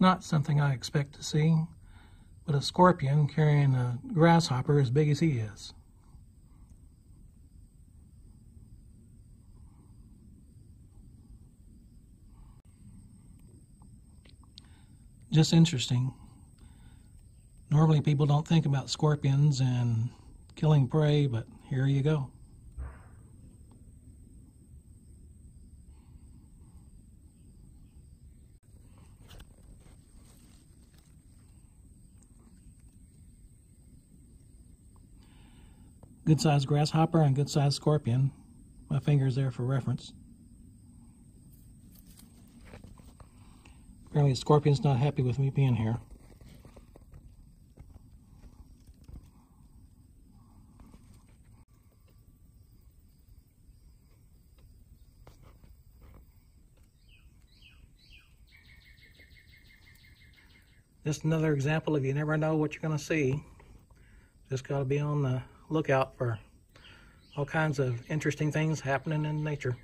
Not something I expect to see, but a scorpion carrying a grasshopper as big as he is. Just interesting. Normally people don't think about scorpions and killing prey, but here you go. Good sized grasshopper and good sized scorpion. My finger's there for reference. Apparently the scorpion's not happy with me being here. Just another example of you never know what you're going to see. Just got to be on the lookout for all kinds of interesting things happening in nature.